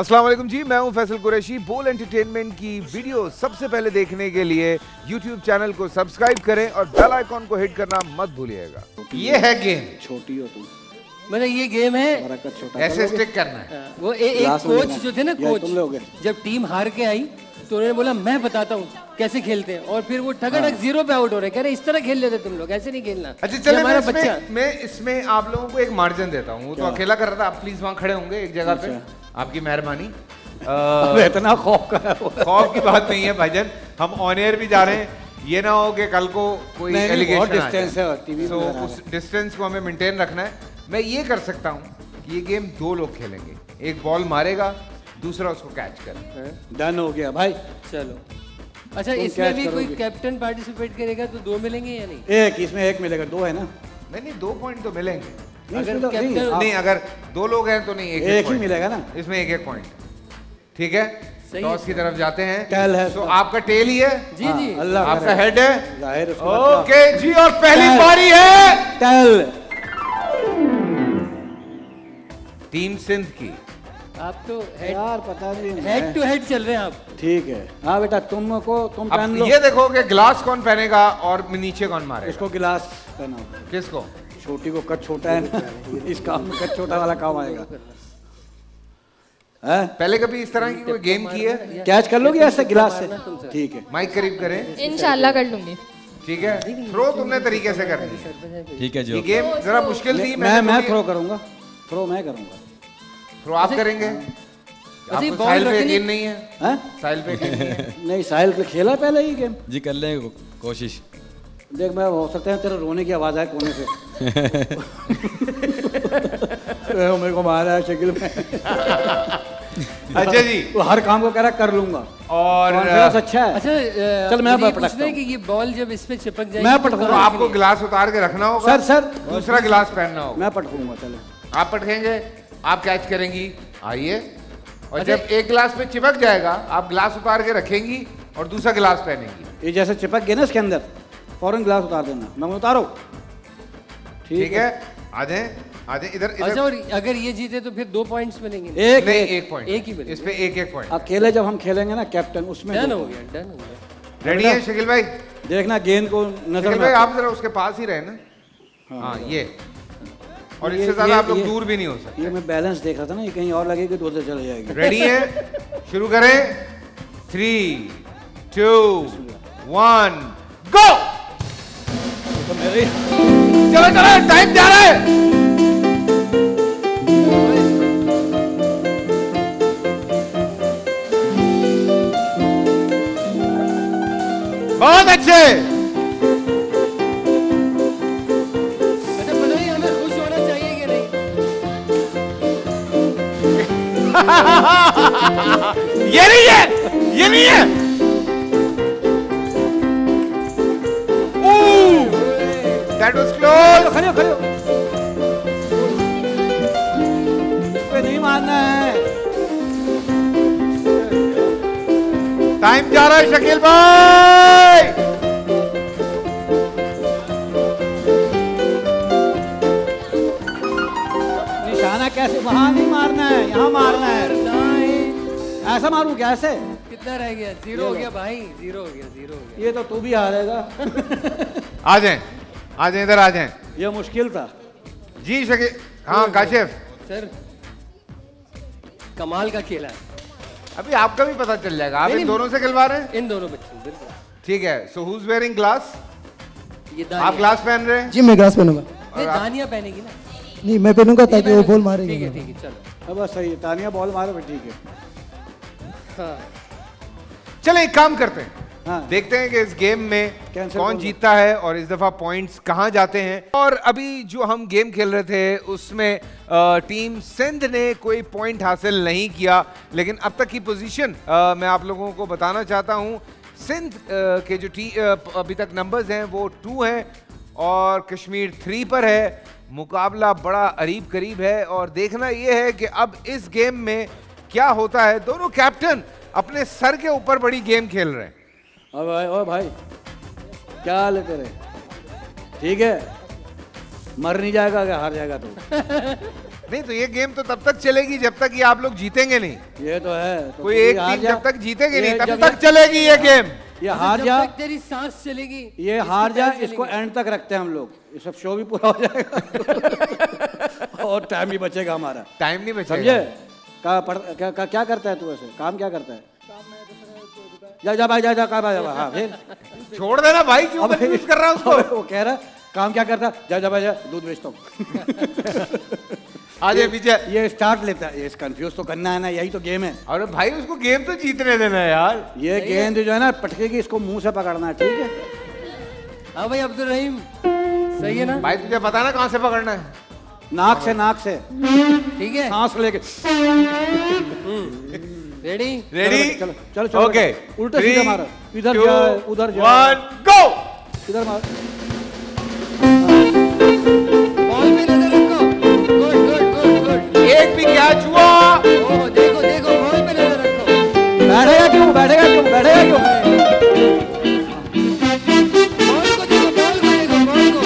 अस्सलाम वालेकुम जी, मैं हूं फैसल कुरैशी। बोल एंटरटेनमेंट की वीडियो सबसे पहले देखने के लिए YouTube चैनल को सब्सक्राइब करें और बेल आइकॉन को हिट करना मत भूलिएगा। ये है गेम, छोटी हो तुम, मतलब ये गेम है ऐसे स्टिक करना है। वो एक कोच जो थे ना, कोच जब टीम हार के आई तो उन्होंने बोला मैं बताता हूँ कैसे खेलते हैं, और फिर वो ठगड़क जीरो पे आउट हो रहे, कह रहे इस तरह खेल लेते तुम लोग, ऐसे नहीं खेलना। अच्छा चलो, हमारा बच्चा, मैं इसमें आप लोगों को एक मार्जिन देता हूँ। वो तो अकेला कर रहा था, आप प्लीज वहाँ खड़े होंगे एक जगह पे, आपकी मेहरबानी। इतना खौफ की बात नहीं है भाईजान, हम ऑन एयर भी जा रहे हैं, ये ना हो कि कल को कोई एलिगेशन आ जाए, तो उस डिस्टेंस को हमें मेंटेन रखना है। मैं ये कर सकता हूँ कि ये गेम दो लोग खेलेंगे, एक बॉल मारेगा, दूसरा उसको कैच करे। डन हो गया भाई, चलो। अच्छा, इसमें भी कोई कैप्टन पार्टिसिपेट करेगा तो दो मिलेंगे या नहीं? एक इसमें एक मिलेगा, दो है ना? नहीं, 2 पॉइंट तो मिलेंगे। अगर 2 लोग हैं तो नहीं, एक ही मिलेगा ना, इसमें 1-1 पॉइंट। ठीक है, टॉस की तरफ जाते हैं। टेल है तो आपका टेल ही है जी। जी, आपका हेड है। ओके जी, और पहली पारी है टेल टीम सिंध की। आप तो यार पता नहीं, हेड टू हेड चल रहे हैं आप। ठीक है, हाँ बेटा तुम पहन लो। ये देखो कि गिलास कौन पहनेगा और नीचे कौन मारेगा। इसको गिलास पहना, किसको? छोटी को। कट छोटा है इस काम में, कट छोटा वाला काम आएगा। पहले कभी इस तरह की कोई गेम की है? कैच कर लोगे ऐसे गिलास से? ठीक है, माइक करीब करें। इंशाल्लाह कर लूंगी। ठीक है, थ्रो तुमने तरीके से करनी है। ठीक है जी, गेम जरा मुश्किल थी। मैं थ्रो करूंगा, थ्रो मैं करूंगा, आप करेंगे। आपको साहिल पे यकीन नहीं है? हाँ? साहिल पे यकीन नहीं है? नहीं, साहिल पे खेला पहले ही गेम जी, कर लेंगे कोशिश। देख, मैं हो सकता है तेरे रोने की आवाज आए कोने से तो मेरे को मारा है शकील में अच्छा जी, वो हर काम को कह रहा कर लूंगा और अच्छा है। अच्छा चल, मैं पटकता कि ये बॉल जब इस पे चिपक जाए, मैं पटकूंगा। आपको गिलास उतार के रखना होगा सर, दूसरा गिलास पहनना होगा। मैं पटकूंगा, चलो आप पटकेंगे, आप कैच करेंगी। आइए, और जब एक गिलास पे चिपक जाएगा, आप गिलास उतार के रखेंगी और दूसरा गिलास पहनेंगी। ये जैसे चिपक गया ना, इसके अंदर फौरन गिलास उतार देना। मैं उतारो, ठीक है? आधे आधे इधर इधर। अच्छा, और अगर ये जीते तो फिर 2 पॉइंट्स मिलेंगे। एक पॉइंट, इस पे 1-1 पॉइंट। अब खेले, जब हम खेलेंगे ना कैप्टन, उसमें डन हो गया। डन हो गया, रेडी है शकील भाई? देखना गेंद को नजर में, आप जरा उसके पास ही रहे ना। हाँ, ये और इससे ज्यादा आप लोग दूर भी नहीं हो सकते। ये मैं बैलेंस देख रहा था ना, ये कहीं और लगेगी तो उधर चले जाएगी। रेडी है? शुरू करें। 3, 2, 1, गो। चलो चलो, टाइम जा रहा है। बहुत अच्छे, ये नहीं है, ये नहीं है। That was close। खड़े खड़े, इसपे नहीं मारना है। टाइम जा रहा है शकील भाई। कैसे? वहां नहीं मारना है, यहाँ मारना है। ऐसा मारू क्या? ऐसे? कितना रह गया? 0 हो गया भाई, 0 हो गया, 0 हो गया। ये तो तू भी हारेगा। आ जाए, आ जाए, इधर आ जाए। ये मुश्किल था जी शकील। हाँ काशिफ सर, कमाल का खेला है। अभी आपका भी पता चल जाएगा, आप इन दोनों से खिलवा रहे हैं, इन दोनों बच्चों। बिल्कुल ठीक है। So who is wearing glass? आप ग्लास पहन रहे हैं जी? मैं ग्लास पहनूंगा। दानिया पहनेगी ना? नहीं, मैं पहनूंगा ताकि वो बॉल मारेंगे। ठीक है, चलो अब सही है। तानिया बॉल मारो, ठीक है। हाँ। चले एक काम करते हैं। हाँ। देखते हैं कि इस गेम में कौन जीतता है और इस दफा पॉइंट्स कहाँ जाते हैं। और अभी जो हम गेम खेल रहे थे उसमें टीम सिंध ने कोई पॉइंट हासिल नहीं किया, लेकिन अब तक की पोजीशन मैं आप लोगों को बताना चाहता हूँ। सिंध के जो अभी तक नंबर्स हैं वो 2 हैं और कश्मीर 3 पर है। मुकाबला बड़ा अरीब करीब है और देखना यह है कि अब इस गेम में क्या होता है। दोनों कैप्टन अपने सर के ऊपर बड़ी गेम खेल रहे हैं। ओ भाई, क्या हाल है तेरे? ठीक है, मर नहीं जाएगा अगर हार जाएगा तो नहीं तो ये गेम तो तब तक चलेगी जब तक ये आप लोग जीतेंगे नहीं। ये तो है तो कोई एक टीम जब तक जीतेगी नहीं तब तक चलेगी ये गेम। ये हार जा तेरी सांस चलेगी, ये हार जा इसको एंड तक रखते हैं हम लोग, ये सब शो भी पूरा हो जाएगा और टाइम भी बचेगा हमारा, टाइम नहीं बचेगा। समझे क्या करता है तू, ऐसे काम क्या करता है? जा जा भाई जा जा काम हाँ फिर छोड़ देना भाई, क्यों कंफ्यूज कर रहा है उसको? वो कह रहा है काम क्या करता है, जा जा भाई जा दूध बेचता हूँ आज ये स्टार्ट लेता है, ये कंफ्यूज तो करना है ना, यही तो गेम है। अरे भाई उसको गेम तो जीतने देना है यार, ये गेम जो है ना पटकेगी, इसको मुंह से पकड़ना है ठीक है। हाँ भाई अब्दुल रहीम सही है ना भाई, तुझे पता ना कहाँ से पकड़ना है? नाक से, नाक से ठीक है, सांस लेके। रेडी रेडी चलो चलो चलो ओके, उल्टा सीधा मारो, इधर जा उधर जा, वन गो, इधर मारो एक भी कैच हुआ। ओ देखो देखो बॉल पे नजर रखो, बैठेगा क्यों बैठेगा क्यों बैठेगा क्यों, बॉल को देखो बॉल को देखो बॉल को,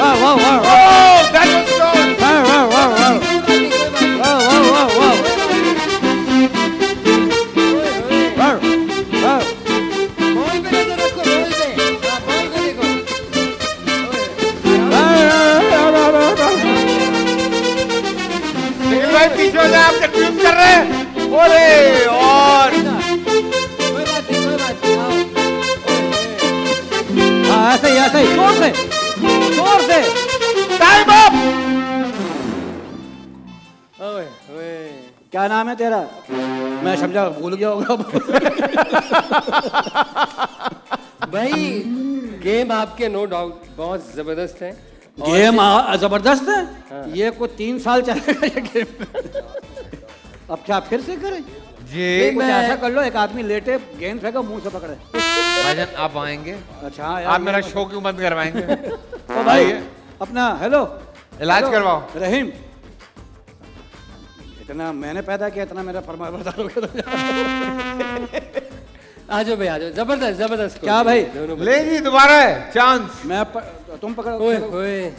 वाह वाह वाह वाह वाह वाह वाह वाह, दैट वाज गोल, वाह वाह वाह वाह वाह वाह वाह वाह वाह, बॉल पे नजर रखो बॉल पे, बॉल को देखो पीछे से आप कंफ्यूज कर रहे हैं। ओरे और कोई बात नहीं कोई बात नहीं, हाँ ऐसे ही जोर से जोर से, टाइम अप। ओए ओए क्या नाम है तेरा? मैं समझा भूल गया होगा भाई। गेम आपके नो डाउट बहुत जबरदस्त है, गेम जबरदस्त है हाँ। ये कोई 3 साल चलेगा ये गेम अब क्या फिर से करें जी? मैं ऐसा कर लो, एक आदमी लेटे गेंद फेंको मुंह से पकड़े। भाईजान आप आएंगे? अच्छा आप मेरा शो क्यों बंद करवाएंगे तो भाई अपना हेलो इलाज करवाओ रहीम, इतना मैंने पैदा किया इतना मेरा फरमाबरदार हो गया। आ जाओ भाई आ जाओ, जबरदस्त जबरदस्त। क्या भाई ले जी दोबारा है चांस, मैं तुम पकड़ो। ओए ओए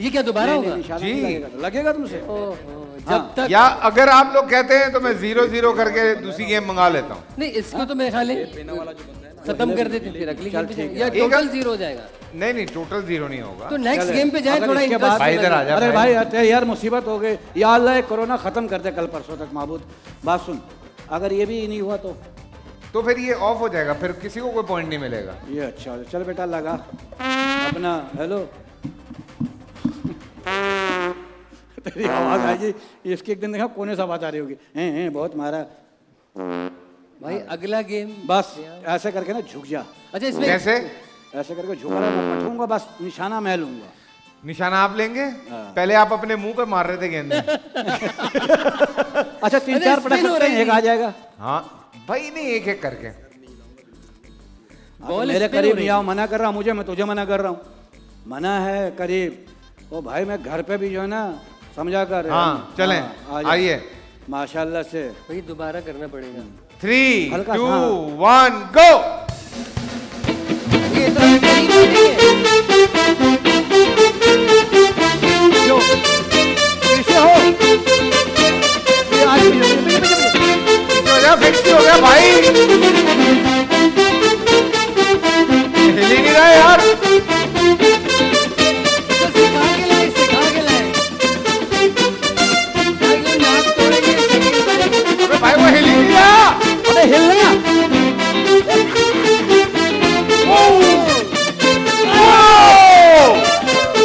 ये क्या दोबारा होगा जी? लगेगा तुमसे जब तक, या अगर आप लोग कहते हैं तो मैं 0-0 करके दूसरी गेम मंगा लेता हूँ। नहीं इसको तो मैं खा ले खत्म कर देते फिर अगली गेम, या टोटल 0 हो जाएगा। नहीं नहीं टोटल 0 नहीं होगा तो नेक्स्ट गेम पे जाए थोड़ा इंटरेस्ट। भाई इधर आ जा, अरे भाई यार मुसीबत हो गई या अल्लाह, कोरोना खत्म कर दे कल परसों तक महबूब। बात सुन, अगर ये भी नहीं हुआ तो फिर ये ऑफ हो जाएगा, फिर किसी को कोई पॉइंट नहीं मिलेगा। ये अच्छा चल बेटा लगा अपना हेलो, तेरी आवाज आई इसके एक दिन देखा कोने से आवाज आ रही होगी हैं बहुत मारा भाई। अगला गेम बस ऐसे करके ना झुक जा। अच्छा इसमें कैसे ऐसे करके झुक रहा मैं पटूंगा बस, निशाना मैं लूंगा। निशाना आप लेंगे? पहले आप अपने मुंह पे मार रहे थे गेंद अच्छा 3-4 पटक एक आ जाएगा। हाँ भाई नहीं एक एक करके, मेरे करीब नहीं आओ, मना कर रहा हूँ मुझे, मैं तुझे मना कर रहा हूँ, मना है करीब। ओ भाई मैं घर पे भी जो है ना समझा कर रहा हूँ। हाँ चलें आइए माशाल्लाह से भाई, दोबारा करना पड़ेगा। 3-2-1 गो। फिक्स हो गया भाई, हिल ही नहीं रहा यार। अबे भाई वो हिल ही नहीं रहा। अबे हिल ना यार,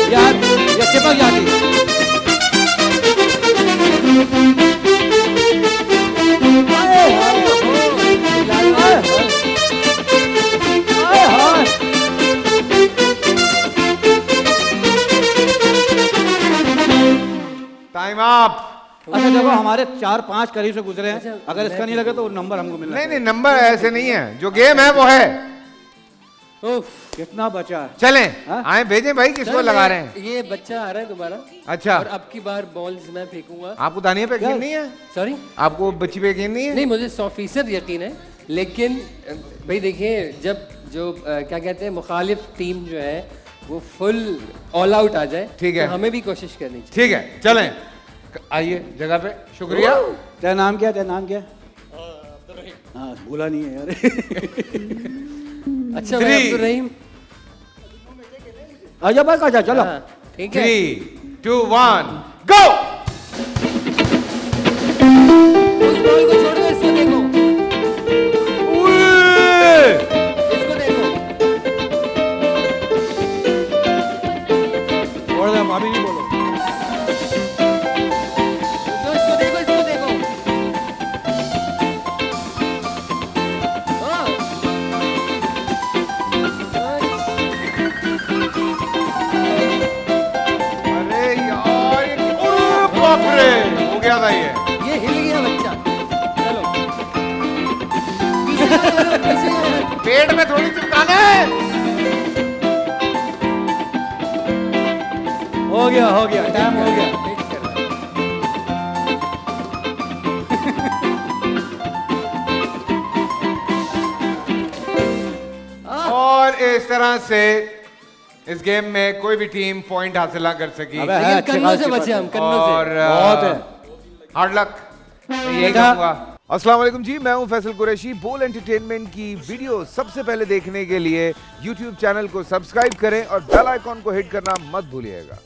ये चिपक जाती। टाइम आप। अच्छा देखो हमारे 4-5 करीब से गुजरे हैं, अगर इसका नहीं लगे तो नंबर हमको मिलना। नहीं नहीं नंबर ऐसे नहीं है, जो गेम है वो है। कितना बचा है? चलें आए भेजें भाई, किसको लगा रहे हैं? ये बच्चा आ रहा है दोबारा। अच्छा और अब की बार बॉल्स मैं फेंकूंगा। आपको दानिया पे यकीन नहीं है? सॉरी आपको बच्ची पे यकीन नहीं है? नहीं मुझे 100% यकीन है, लेकिन भाई देखिए जब जो क्या कहते हैं मुखालिफ टीम जो है वो फुल ऑल आउट आ जाए। ठीक है, तो हमें भी कोशिश करनी चाहिए। ठीक है, चलें आइए जगह पे। शुक्रिया। तेरा नाम क्या? तेरा नाम क्या? अब्दुल रहीम। हाँ, भूला नहीं है यार। अच्छा अब्दुल रहीम, आजा बस आजा, चलो। ठीक है, 3, 2, 1 गो। पेट में थोड़ी चिपकाना है। हो गया हो गया, टाइम हो गया। और इस तरह से इस गेम में कोई भी टीम पॉइंट हासिल ना कर सकी। कन्नों से बचे हम, कन्नों से। और बहुत है, हार्ड लक। ये कहूंगा। अस्सलाम वालेकुम जी, मैं हूं फैसल कुरैशी। बोल एंटरटेनमेंट की वीडियो सबसे पहले देखने के लिए YouTube चैनल को सब्सक्राइब करें और बेल आइकॉन को हिट करना मत भूलिएगा।